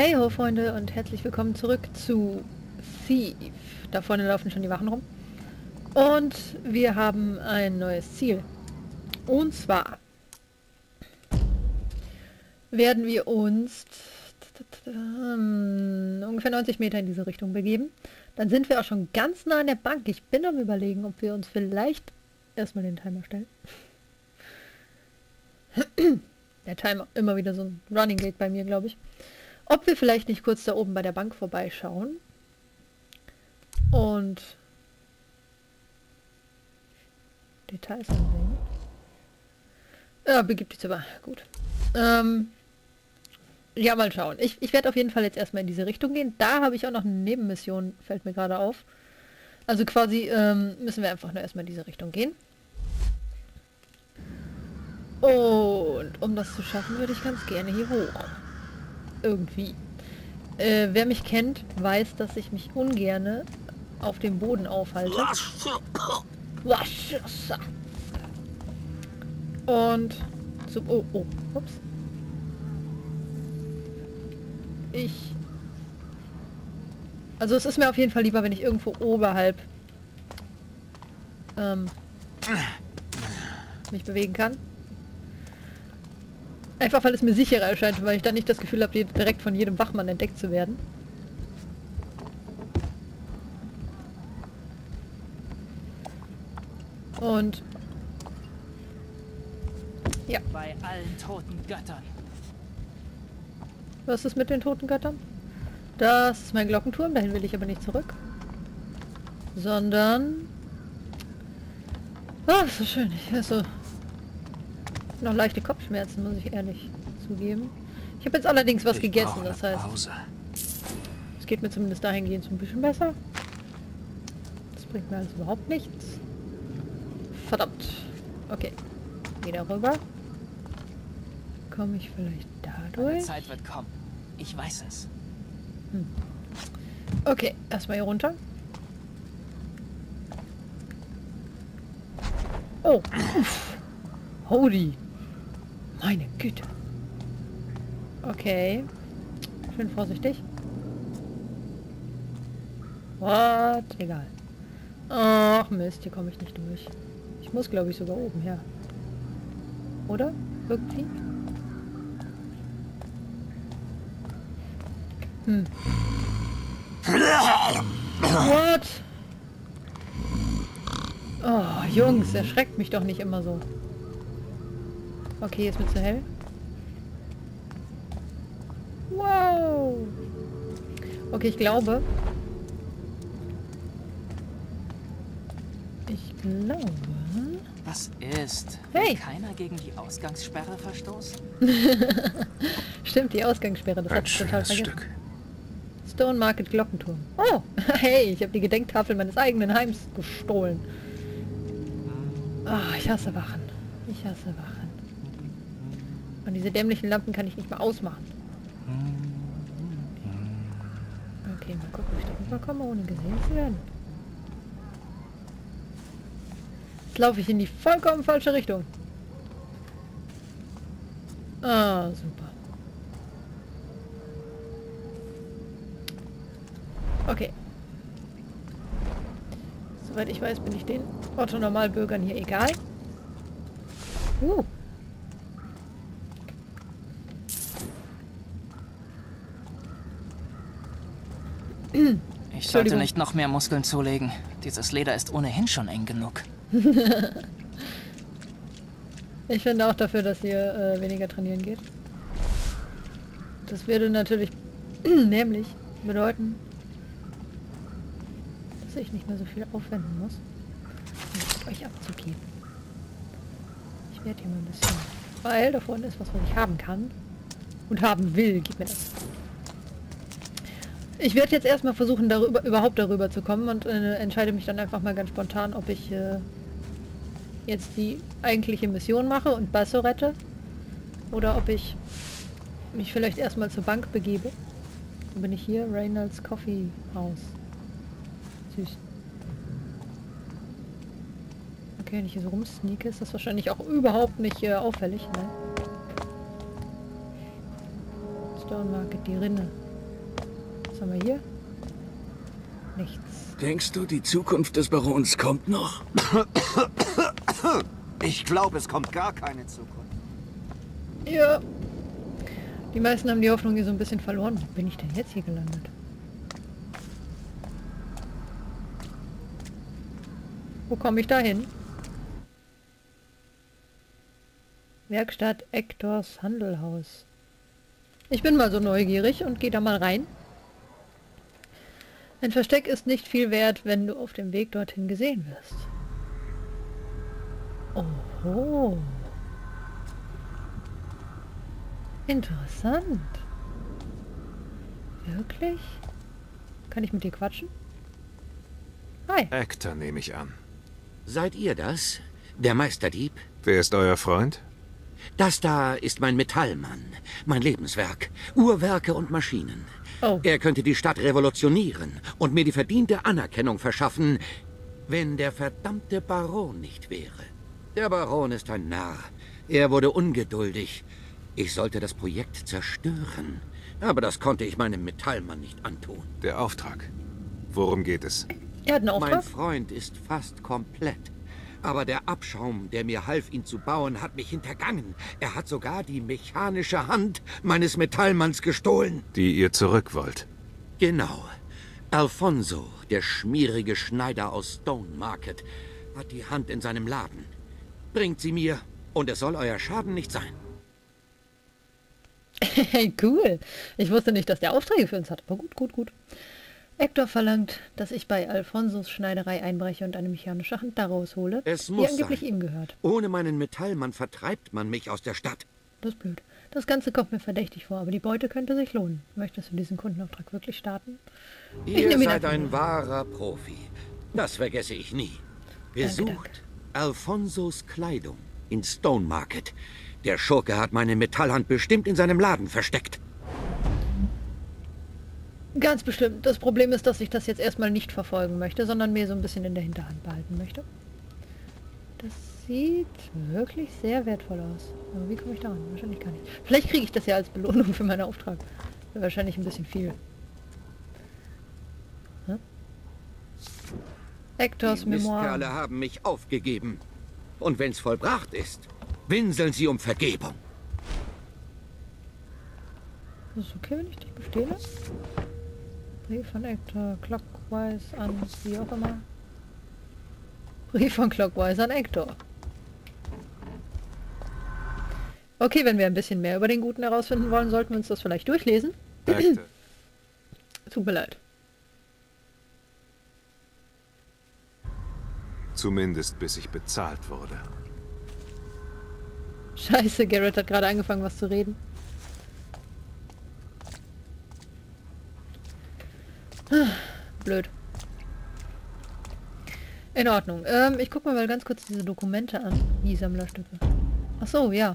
Hey ho Freunde und herzlich willkommen zurück zu Thief. Da vorne laufen schon die Wachen rum. Und wir haben ein neues Ziel. Und zwar werden wir uns ungefähr 90 Meter in diese Richtung begeben. Dann sind wir auch schon ganz nah an der Bank. Ich bin am Überlegen, ob wir uns vielleicht erstmal den Timer stellen. Der Timer, immer wieder so ein Running Gate bei mir, glaube ich. Ob wir vielleicht nicht kurz da oben bei der Bank vorbeischauen. Und Details ansehen. Ja, begibt sich aber. Gut. Ja, mal schauen. Ich werde auf jeden Fall jetzt erstmal in diese Richtung gehen. Da habe ich auch noch eine Nebenmission, fällt mir gerade auf. Also quasi müssen wir einfach nur erstmal in diese Richtung gehen. Und um das zu schaffen, würde ich ganz gerne hier hoch. Irgendwie. Wer mich kennt, weiß, dass ich mich ungerne auf dem Boden aufhalte. Und so, oh, ups. Also es ist mir auf jeden Fall lieber, wenn ich irgendwo oberhalb mich bewegen kann. Einfach weil es mir sicherer erscheint, weil ich dann nicht das Gefühl habe, direkt von jedem Wachmann entdeckt zu werden. Und ja. Bei allen toten Göttern. Was ist mit den toten Göttern? Das ist mein Glockenturm, dahin will ich aber nicht zurück. Sondern... Ah, ist so schön. Ich weiß so... Noch leichte Kopfschmerzen, muss ich ehrlich zugeben. Ich habe jetzt allerdings was gegessen, das heißt... Es geht mir zumindest dahingehend so ein bisschen besser. Das bringt mir alles überhaupt nichts. Verdammt. Okay. Wieder rüber. Komme ich vielleicht dadurch? Die Zeit wird kommen. Ich weiß es. Hm. Okay, erstmal hier runter. Oh. Holy. Meine Güte. Okay. Schön vorsichtig. What? Egal. Ach Mist, hier komme ich nicht durch. Ich muss, glaube ich, sogar oben her. Oder? Irgendwie? Hm. What? Oh, Jungs, erschreckt mich doch nicht immer so. Okay, ist mir zu hell. Wow. Okay, ich glaube. Was ist? Hey! Will keiner gegen die Ausgangssperre verstoßen? Stimmt, die Ausgangssperre, das hat ich total vergessen. Stone Market Glockenturm. Oh, hey, ich habe die Gedenktafel meines eigenen Heims gestohlen. Oh, ich hasse Wachen. Ich hasse Wachen. Und diese dämlichen Lampen kann ich nicht mal ausmachen. Okay, mal gucken, ob ich da rüberkomme, ohne gesehen zu werden. Jetzt laufe ich in die vollkommen falsche Richtung. Ah, super. Okay. Soweit ich weiß, bin ich den Otto-Normalbürgern hier egal. Ich sollte nicht noch mehr Muskeln zulegen. Dieses Leder ist ohnehin schon eng genug. Ich bin auch dafür, dass ihr weniger trainieren geht. Das würde natürlich nämlich bedeuten, dass ich nicht mehr so viel aufwenden muss, um euch abzugeben. Ich werde hier mal ein bisschen, weil da vorne ist was, was ich haben kann und haben will. Gib mir das. Ich werde jetzt erstmal versuchen, überhaupt darüber zu kommen und entscheide mich dann einfach mal ganz spontan, ob ich jetzt die eigentliche Mission mache und Basso rette oder ob ich mich vielleicht erstmal zur Bank begebe. Dann bin ich hier, Reynolds Coffee House. Süß. Okay, wenn ich hier so rumsneake, ist das wahrscheinlich auch überhaupt nicht auffällig. Ne? Stone Market, die Rinde. Was haben wir hier? Nichts. Denkst du, die Zukunft des Barons kommt noch? Ich glaube, es kommt gar keine Zukunft. Ja. Die meisten haben die Hoffnung hier so ein bisschen verloren. Wo bin ich denn jetzt hier gelandet? Wo komme ich da hin? Werkstatt Ectors Handelhaus. Ich bin mal so neugierig und gehe da mal rein. Ein Versteck ist nicht viel wert, wenn du auf dem Weg dorthin gesehen wirst. Oho. Interessant. Wirklich? Kann ich mit dir quatschen? Hi. Ector, nehme ich an. Seid ihr das? Der Meisterdieb? Wer ist euer Freund? Das da ist mein Metallmann, mein Lebenswerk, Uhrwerke und Maschinen. Oh. Er könnte die Stadt revolutionieren und mir die verdiente Anerkennung verschaffen, wenn der verdammte Baron nicht wäre. Der Baron ist ein Narr. Er wurde ungeduldig. Ich sollte das Projekt zerstören, aber das konnte ich meinem Metallmann nicht antun. Der Auftrag. Worum geht es? Er hat einen Auftrag? Mein Freund ist fast komplett. Aber der Abschaum, der mir half, ihn zu bauen, hat mich hintergangen. Er hat sogar die mechanische Hand meines Metallmanns gestohlen. Die ihr zurück wollt. Genau. Alfonso, der schmierige Schneider aus Stone Market, hat die Hand in seinem Laden. Bringt sie mir und es soll euer Schaden nicht sein. Hey, cool. Ich wusste nicht, dass der Aufträge für uns hat, aber gut, gut, gut. Ector verlangt, dass ich bei Alfonsos Schneiderei einbreche und eine mechanische Hand daraus hole, die angeblich ihm gehört. Ohne meinen Metallmann vertreibt man mich aus der Stadt. Das ist blöd. Das Ganze kommt mir verdächtig vor, aber die Beute könnte sich lohnen. Möchtest du diesen Kundenauftrag wirklich starten? Ihr seid ein wahrer Profi. Das vergesse ich nie. Besucht Alfonsos Kleidung in Stone Market. Der Schurke hat meine Metallhand bestimmt in seinem Laden versteckt. Ganz bestimmt. Das Problem ist, dass ich das jetzt erstmal nicht verfolgen möchte, sondern mir so ein bisschen in der Hinterhand behalten möchte. Das sieht wirklich sehr wertvoll aus. Aber wie komme ich da ran? Wahrscheinlich gar nicht. Vielleicht kriege ich das ja als Belohnung für meinen Auftrag. Wäre wahrscheinlich ein bisschen viel. Hm? Ectors Memoiren. Die Mistkerle haben mich aufgegeben. Und wenn's vollbracht ist, winseln sie um Vergebung. Ist es okay, wenn ich dich bestehle? Brief von Ector Clockwise an wie auch immer. Brief von Clockwise an Ector. Okay, wenn wir ein bisschen mehr über den Guten herausfinden wollen, sollten wir uns das vielleicht durchlesen. Tut mir leid. Zumindest bis ich bezahlt wurde. Scheiße, Garrett hat gerade angefangen, was zu reden. Blöd. In Ordnung. Ich gucke mal ganz kurz diese Dokumente an. Die Sammlerstücke. Ach so, ja.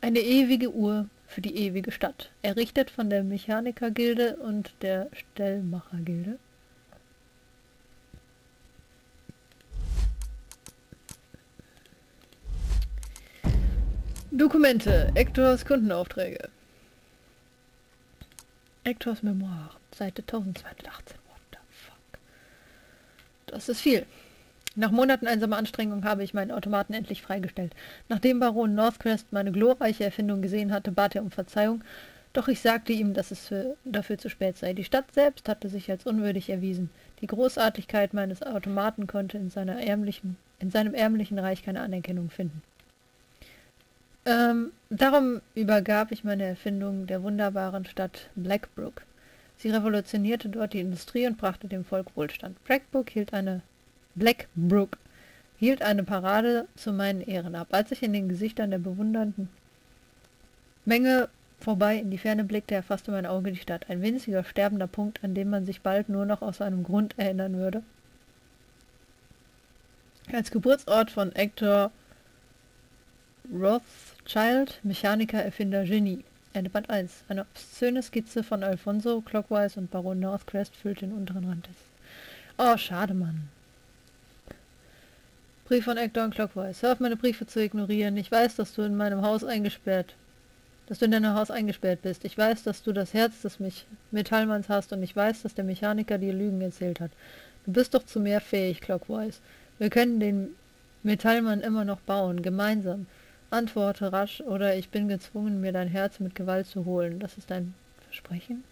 Eine ewige Uhr für die ewige Stadt. Errichtet von der Mechanikergilde und der Stellmachergilde. Dokumente. Ectors Kundenaufträge. Ectors Memoiren. Seite 1218. What the fuck? Das ist viel. Nach Monaten einsamer Anstrengung habe ich meinen Automaten endlich freigestellt. Nachdem Baron Northcrest meine glorreiche Erfindung gesehen hatte, bat er um Verzeihung, doch ich sagte ihm, dass es dafür zu spät sei. Die Stadt selbst hatte sich als unwürdig erwiesen. Die Großartigkeit meines Automaten konnte in seinem ärmlichen Reich keine Anerkennung finden. Darum übergab ich meine Erfindung der wunderbaren Stadt Blackbrook. Sie revolutionierte dort die Industrie und brachte dem Volk Wohlstand. Blackbrook hielt eine Parade zu meinen Ehren ab. Als ich in den Gesichtern der bewundernden Menge vorbei in die Ferne blickte, erfasste mein Auge die Stadt. Ein winziger, sterbender Punkt, an dem man sich bald nur noch aus einem Grund erinnern würde. Als Geburtsort von Ector Rothschild, Mechaniker, Erfinder, Genie. Ende Band 1. Eine obszöne Skizze von Alfonso, Clockwise und Baron Northcrest füllt den unteren Rand des... Oh, schade, Mann. Brief von Ector und Clockwise. Hör auf, meine Briefe zu ignorieren. Ich weiß, dass du in meinem Haus eingesperrt dass du in deinem Haus eingesperrt bist. Ich weiß, dass du das Herz des Metallmanns hast und ich weiß, dass der Mechaniker dir Lügen erzählt hat. Du bist doch zu mehr fähig, Clockwise. Wir können den Metallmann immer noch bauen, gemeinsam. Antworte rasch, oder ich bin gezwungen, mir dein Herz mit Gewalt zu holen. Das ist ein Versprechen?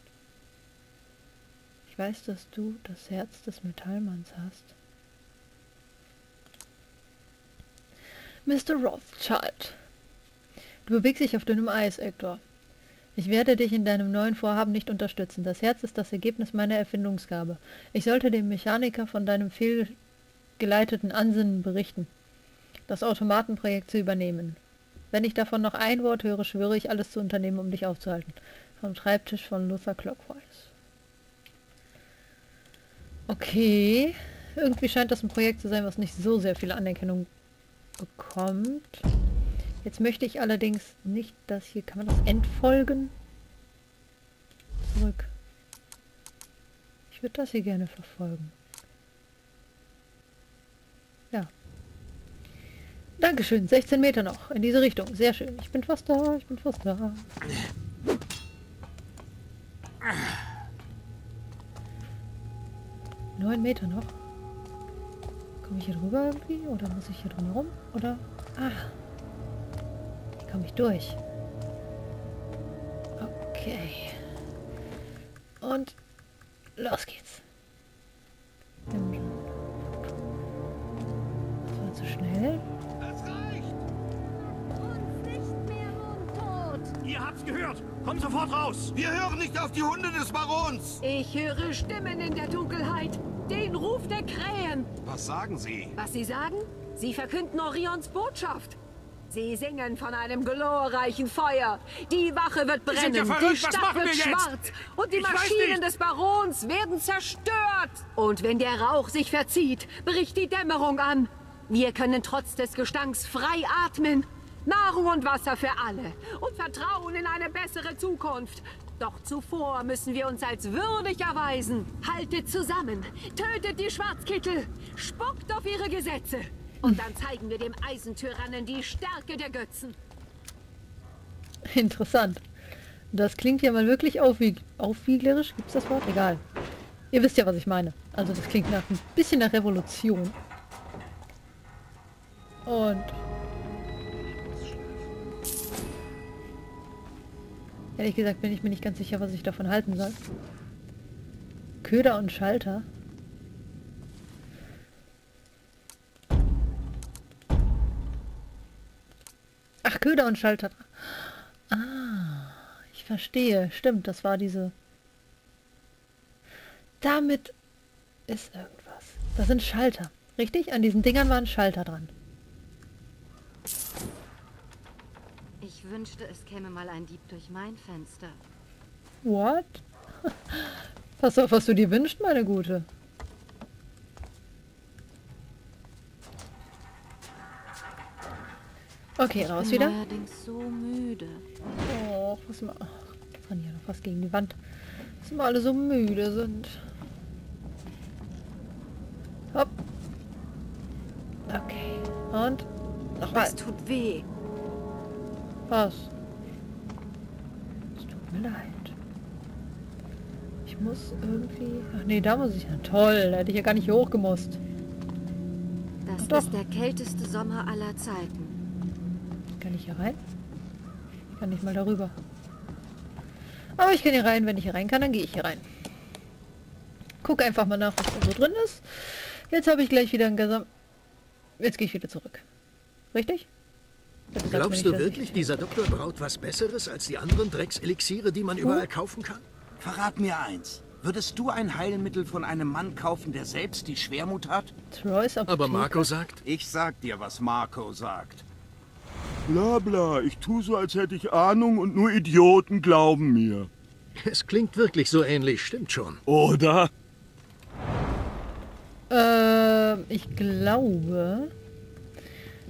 Ich weiß, dass du das Herz des Metallmanns hast. Mr. Rothschild, du bewegst dich auf dünnem Eis, Ector. Ich werde dich in deinem neuen Vorhaben nicht unterstützen. Das Herz ist das Ergebnis meiner Erfindungsgabe. Ich sollte dem Mechaniker von deinem fehlgeleiteten Ansinnen berichten, das Automatenprojekt zu übernehmen. Wenn ich davon noch ein Wort höre, schwöre ich, alles zu unternehmen, um dich aufzuhalten. Vom Schreibtisch von Luther Clockwise. Okay, irgendwie scheint das ein Projekt zu sein, was nicht so sehr viel Anerkennung bekommt. Jetzt möchte ich allerdings nicht, dass hier... Kann man das entfolgen? Zurück. Ich würde das hier gerne verfolgen. Ja. Dankeschön, 16 Meter noch. In diese Richtung. Sehr schön. Ich bin fast da, ich bin fast da. Ah. 9 Meter noch. Komme ich hier drüber irgendwie? Oder muss ich hier drumherum? Oder... Ah. Hier komme ich durch. Okay. Und... Los geht's. Das war zu schnell. Das reicht! Uns nicht mehr mundtot! Ihr habt's gehört! Komm sofort raus! Wir hören nicht auf die Hunde des Barons! Ich höre Stimmen in der Dunkelheit! Den Ruf der Krähen! Was sagen sie? Was sie sagen? Sie verkünden Orions Botschaft! Sie singen von einem glorreichen Feuer! Die Wache wird brennen! Wir sind ja verrückt. Die Stadt wird schwarz! Und die Maschinen des Barons werden zerstört! Und wenn der Rauch sich verzieht, bricht die Dämmerung an! Wir können trotz des Gestanks frei atmen! Nahrung und Wasser für alle! Und Vertrauen in eine bessere Zukunft! Doch zuvor müssen wir uns als würdig erweisen. Haltet zusammen, tötet die Schwarzkittel, spuckt auf ihre Gesetze. Und dann zeigen wir dem Eisentyrannen die Stärke der Götzen. Interessant. Das klingt ja mal wirklich aufwieglerisch. Gibt's das Wort? Egal. Ihr wisst ja, was ich meine. Also das klingt nach ein bisschen nach Revolution. Und... Ehrlich gesagt bin ich mir nicht ganz sicher, was ich davon halten soll. Köder und Schalter. Ach, Köder und Schalter. Ah, ich verstehe. Stimmt, das war diese... Damit ist irgendwas. Das sind Schalter. Richtig? An diesen Dingern waren Schalter dran. Ich wünschte, es käme mal ein Dieb durch mein Fenster. What? Pass auf, was du dir wünschst, meine Gute. Okay, raus wieder. Ich bin allerdings so müde. Oh, was mal. Ach, ran hier noch was gegen die Wand. Dass wir alle so müde sind. Hopp. Okay. Und nochmal. Es tut weh. Was? Es tut mir leid. Ich muss irgendwie... Ach nee, da muss ich... Ja, toll, da hätte ich ja gar nicht hier hochgemusst. Das ist der kälteste Sommer aller Zeiten. Kann ich hier rein? Ich kann nicht mal darüber. Aber ich kann hier rein. Wenn ich hier rein kann, dann gehe ich hier rein. Guck einfach mal nach, was da so drin ist. Jetzt habe ich gleich wieder ein Gesam... Jetzt gehe ich wieder zurück. Richtig? Glaubst du wirklich, dieser Doktor braut was Besseres als die anderen Dreckselixiere, die man überall kaufen kann? Verrat mir eins. Würdest du ein Heilmittel von einem Mann kaufen, der selbst die Schwermut hat? Aber Marco sagt... Ich sag dir, was Marco sagt. Bla bla, ich tue so, als hätte ich Ahnung und nur Idioten glauben mir. Es klingt wirklich so ähnlich, stimmt schon. Oder? Ich glaube...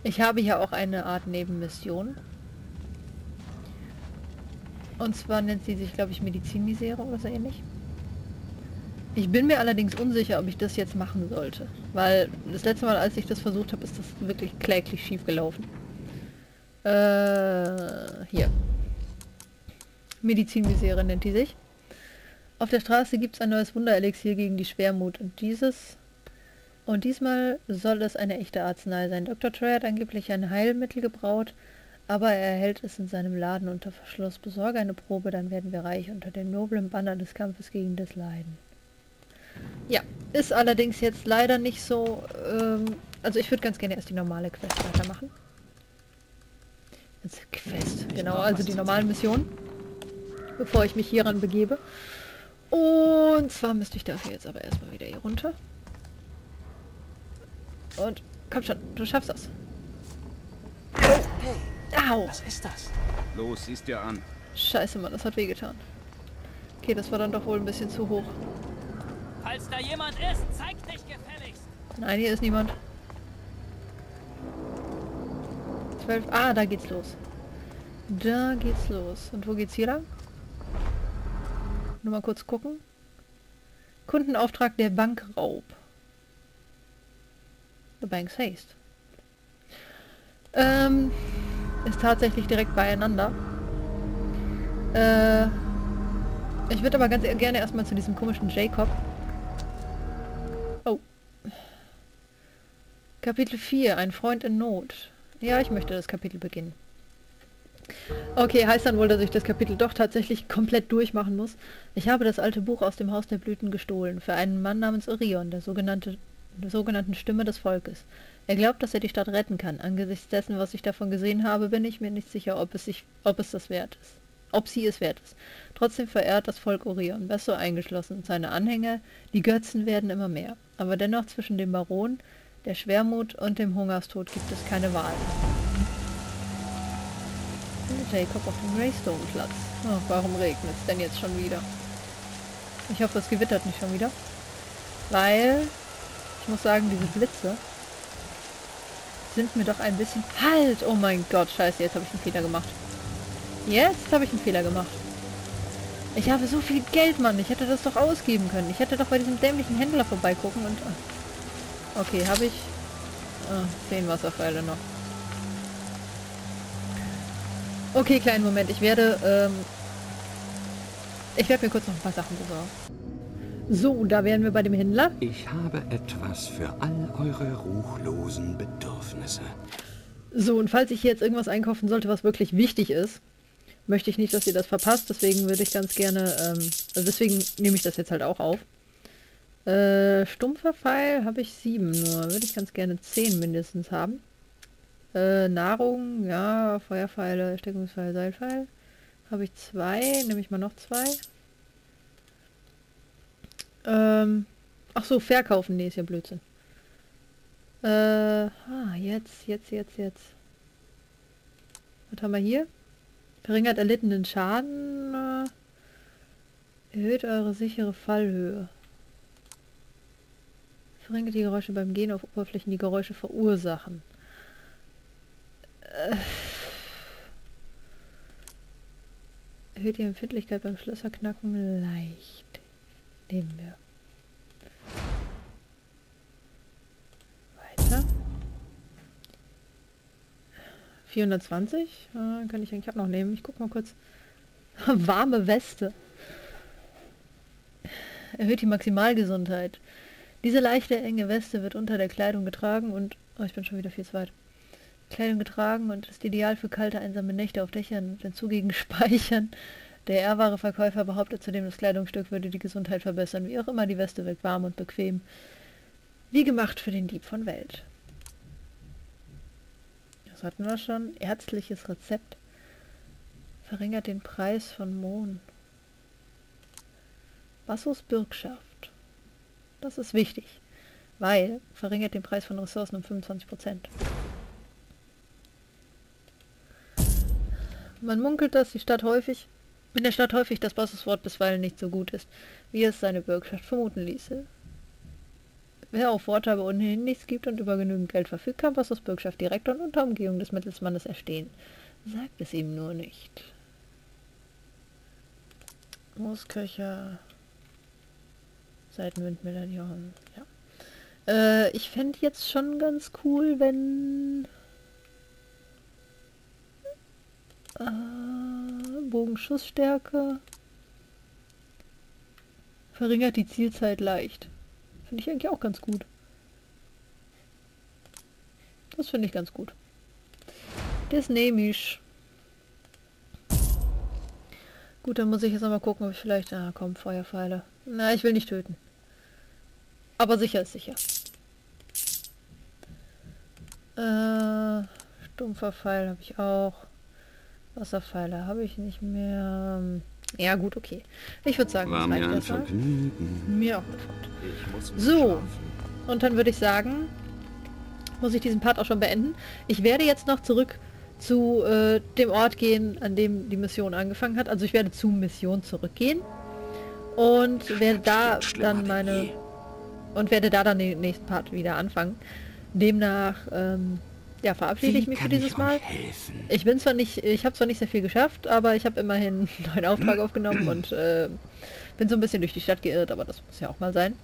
Ich habe hier auch eine Art Nebenmission. Und zwar nennt sie sich, glaube ich, Medizinmisere oder so ähnlich. Ich bin mir allerdings unsicher, ob ich das jetzt machen sollte. Weil das letzte Mal, als ich das versucht habe, ist das wirklich kläglich schief gelaufen. Hier. Medizinmisere nennt die sich. Auf der Straße gibt es ein neues Wunderelixier gegen die Schwermut und diesmal soll es eine echte Arznei sein. Dr. Trey hat angeblich ein Heilmittel gebraut, aber er erhält es in seinem Laden unter Verschluss. Besorge eine Probe, dann werden wir reich unter dem noblen Banner des Kampfes gegen das Leiden. Ja, ist allerdings jetzt leider nicht so... also ich würde ganz gerne erst die normale Quest weitermachen. Jetzt Quest, genau, also die normale Mission, bevor ich mich hieran begebe. Und zwar müsste ich dafür jetzt aber erstmal wieder hier runter. Und komm schon, du schaffst das. Hey, au! Was ist das? Los, sieh's dir an. Scheiße, Mann, das hat wehgetan. Okay, das war dann doch wohl ein bisschen zu hoch. Falls da jemand ist, zeig dich gefälligst. Nein, hier ist niemand. 12. Ah, da geht's los. Da geht's los. Und wo geht's hier lang? Nur mal kurz gucken. Kundenauftrag der Bankraub. The Bank's Haste. Ist tatsächlich direkt beieinander. Ich würde aber ganz gerne erstmal zu diesem komischen Jacob. Oh. Kapitel 4, ein Freund in Not. Ja, ich möchte das Kapitel beginnen. Okay, heißt dann wohl, dass ich das Kapitel doch tatsächlich komplett durchmachen muss. Ich habe das alte Buch aus dem Haus der Blüten gestohlen, für einen Mann namens Orion, der sogenannten Stimme des Volkes. Er glaubt, dass er die Stadt retten kann. Angesichts dessen, was ich davon gesehen habe, bin ich mir nicht sicher, ob sie es wert ist. Trotzdem verehrt das Volk Orion, Basso eingeschlossen, und seine Anhänger, die Götzen werden immer mehr. Aber dennoch zwischen dem Baron, der Schwermut und dem Hungerstod gibt es keine Wahl. Jacob auf dem Graystone-Platz. Oh, warum regnet es denn jetzt schon wieder? Ich hoffe, es gewittert nicht schon wieder. Weil, ich muss sagen, diese Blitze sind mir doch ein bisschen... Halt! Oh mein Gott, scheiße, jetzt habe ich einen Fehler gemacht. Jetzt habe ich einen Fehler gemacht. Ich habe so viel Geld, Mann. Ich hätte das doch ausgeben können. Ich hätte doch bei diesem dämlichen Händler vorbeigucken und... Okay, habe ich... 10 Wasserpfeile noch. Okay, kleinen Moment. Ich werde mir kurz noch ein paar Sachen besorgen. So, da wären wir bei dem Händler. Ich habe etwas für all eure ruchlosen Bedürfnisse. So, und falls ich jetzt irgendwas einkaufen sollte, was wirklich wichtig ist, möchte ich nicht, dass ihr das verpasst. Deswegen würde ich ganz gerne... also deswegen nehme ich das jetzt halt auch auf. Stumpfer Pfeil habe ich 7 nur. Würde ich ganz gerne 10 mindestens haben. Nahrung, ja, Feuerpfeile, Erstickungspfeil, Seilpfeil. Habe ich 2, nehme ich mal noch 2. Ach so, verkaufen, nee, ist ja Blödsinn. Jetzt. Was haben wir hier? Verringert erlittenen Schaden. Erhöht eure sichere Fallhöhe. Verringert die Geräusche beim Gehen auf Oberflächen, die Geräusche verursachen. Erhöht die Empfindlichkeit beim Schlösserknacken leicht. Nehmen wir. Weiter. 420? Kann ich eigentlich auch noch nehmen. Ich guck mal kurz. Warme Weste. Erhöht die Maximalgesundheit. Diese leichte, enge Weste wird unter der Kleidung getragen und... Oh, ich bin schon wieder viel zu weit. Kleidung getragen und ist ideal für kalte, einsame Nächte auf Dächern und hinzu gegen Speichern. Der ehrbare Verkäufer behauptet zudem, das Kleidungsstück würde die Gesundheit verbessern. Wie auch immer, die Weste wirkt warm und bequem. Wie gemacht für den Dieb von Welt. Das hatten wir schon. Ärztliches Rezept. Verringert den Preis von Mohn. Bassos Bürgschaft. Das ist wichtig, weil verringert den Preis von Ressourcen um 25%. Man munkelt, dass in der Stadt häufig das Bassos Wort bisweilen nicht so gut ist, wie es seine Bürgschaft vermuten ließe. Wer auf Worte aber ohnehin nichts gibt und über genügend Geld verfügt, kann Bassos Bürgschaft direkt und unter Umgehung des Mittelsmannes erstehen. Sagt es ihm nur nicht. Moosköcher, Seitenwindmüller, ja. Ich fände jetzt schon ganz cool, wenn... Bogensschussstärke. Verringert die Zielzeit leicht. Finde ich eigentlich auch ganz gut. Das finde ich ganz gut. Das nehme ich. Gut, dann muss ich jetzt nochmal gucken, ob ich vielleicht... Ah, komm, Feuerpfeile. Na, ich will nicht töten. Aber sicher ist sicher. Stumpfer Pfeil habe ich auch. Wasserpfeile habe ich nicht mehr. Ja gut, okay. Ich würde sagen, das reicht besser. Mir auch sofort. So, und dann würde ich sagen, muss ich diesen Part auch schon beenden. Ich werde jetzt noch zurück zu dem Ort gehen, an dem die Mission angefangen hat. Also ich werde zur Mission zurückgehen und werde da dann den nächsten Part wieder anfangen. Demnach ja, verabschiede ich mich für dieses Mal. Ich bin zwar nicht, ich habe zwar nicht sehr viel geschafft, aber ich habe immerhin einen neuen Auftrag aufgenommen und bin so ein bisschen durch die Stadt geirrt, aber das muss ja auch mal sein.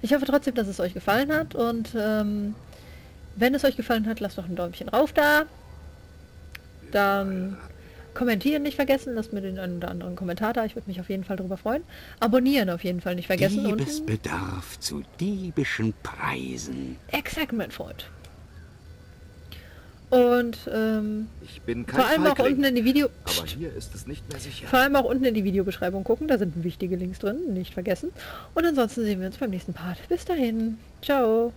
Ich hoffe trotzdem, dass es euch gefallen hat und wenn es euch gefallen hat, lasst doch ein Däumchen rauf da. Dann kommentieren nicht vergessen, lasst mir den einen oder anderen Kommentar da, ich würde mich auf jeden Fall darüber freuen. Abonnieren auf jeden Fall nicht vergessen. Diebesbedarf und zu diebischen Preisen. Exakt, mein Freund. Und vor allem auch unten in die Videobeschreibung gucken, da sind wichtige Links drin, nicht vergessen. Und ansonsten sehen wir uns beim nächsten Part. Bis dahin. Ciao.